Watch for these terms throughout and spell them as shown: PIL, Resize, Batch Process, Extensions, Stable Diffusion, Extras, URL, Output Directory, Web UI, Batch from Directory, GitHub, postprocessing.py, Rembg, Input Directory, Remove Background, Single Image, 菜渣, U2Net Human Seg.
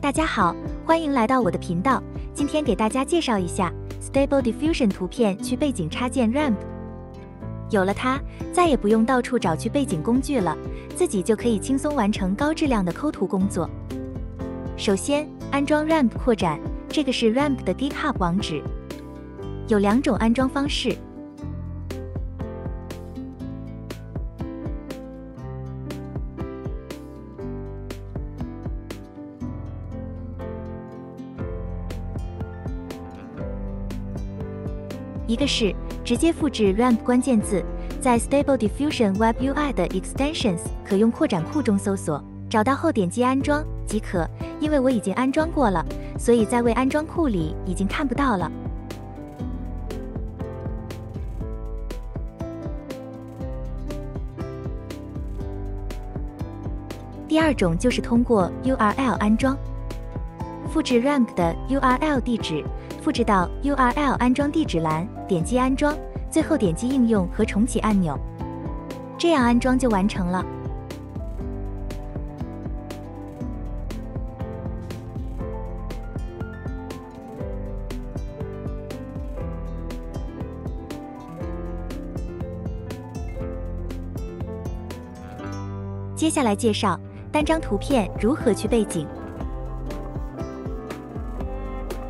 大家好，欢迎来到我的频道。今天给大家介绍一下 Stable Diffusion 图片去背景插件 Rembg。有了它，再也不用到处找去背景工具了，自己就可以轻松完成高质量的抠图工作。首先，安装 Rembg 扩展，这个是 Rembg 的 GitHub 网址。有两种安装方式。 一个是直接复制 Rembg 关键字，在 Stable Diffusion Web UI 的 Extensions 可用扩展库中搜索，找到后点击安装即可。因为我已经安装过了，所以在未安装库里已经看不到了。第二种就是通过 URL 安装，复制 Rembg 的 URL 地址。 复制到 URL 安装地址栏，点击安装，最后点击应用和重启按钮，这样安装就完成了。接下来介绍单张图片如何去背景。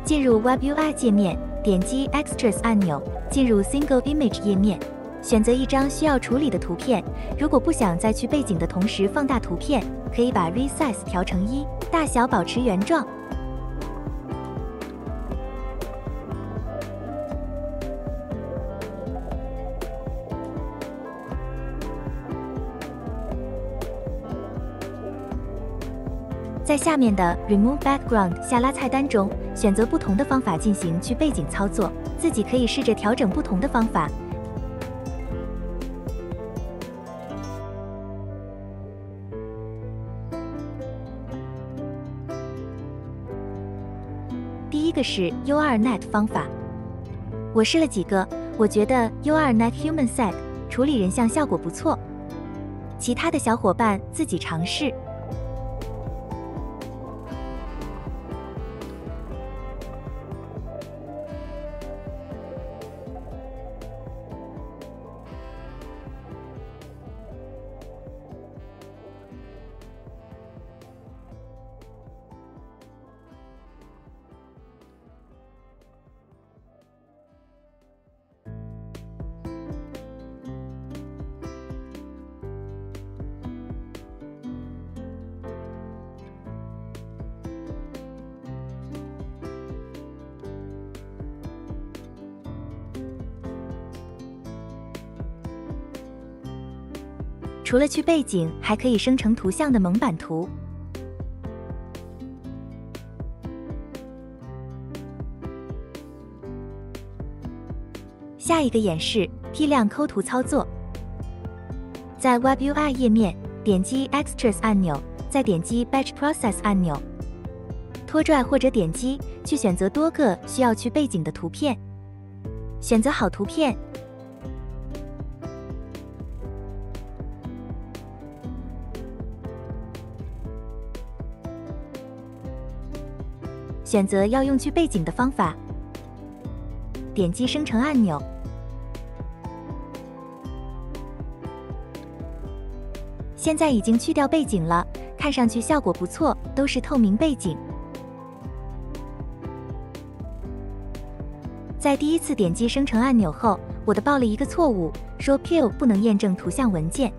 进入 Web UI 界面，点击 Extras 按钮，进入 Single Image 页面，选择一张需要处理的图片。如果不想在去背景的同时放大图片，可以把 Resize 调成1，大小保持原状。在下面的 Remove Background 下拉菜单中。 选择不同的方法进行去背景操作，自己可以试着调整不同的方法。第一个是 U2Net 方法，我试了几个，我觉得 U2Net Human Seg 处理人像效果不错，其他的小伙伴自己尝试。 除了去背景，还可以生成图像的蒙版图。下一个演示批量抠图操作，在 Web UI 页面点击 Extras 按钮，再点击 Batch Process 按钮，拖拽或者点击去选择多个需要去背景的图片，选择好图片。 选择要用去背景的方法，点击生成按钮。现在已经去掉背景了，看上去效果不错，都是透明背景。在第一次点击生成按钮后，我的报了一个错误，说 PIL 不能验证图像文件。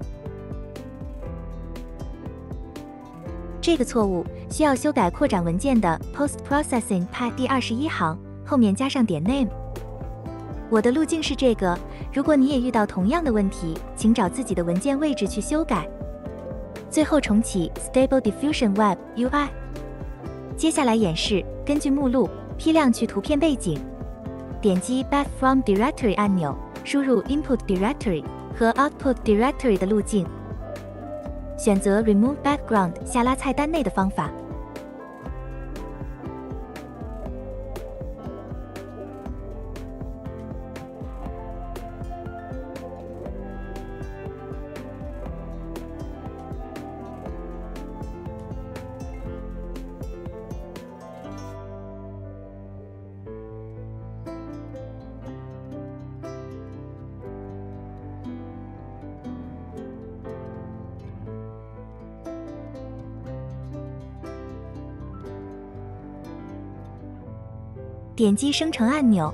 这个错误。 需要修改扩展文件的 postprocessing.py 第21行后面加上点 name。我的路径是这个，如果你也遇到同样的问题，请找自己的文件位置去修改。最后重启 Stable Diffusion Web UI。接下来演示根据目录批量去图片背景，点击 Batch from Directory 按钮，输入 Input Directory 和 Output Directory 的路径。 选择 Remove Background 下拉菜单内的方法，点击生成按钮。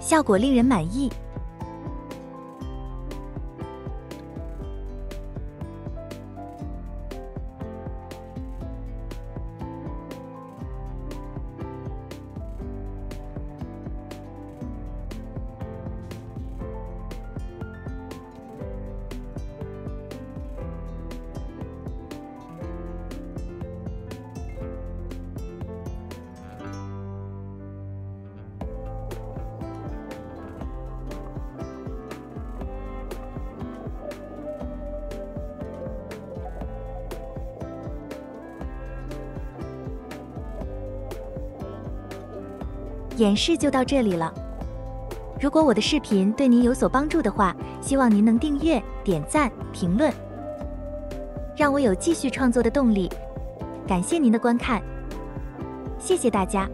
效果令人满意。演示就到这里了。如果我的视频对您有所帮助的话，希望您能订阅、点赞、评论，让我有继续创作的动力。感谢您的观看，谢谢大家。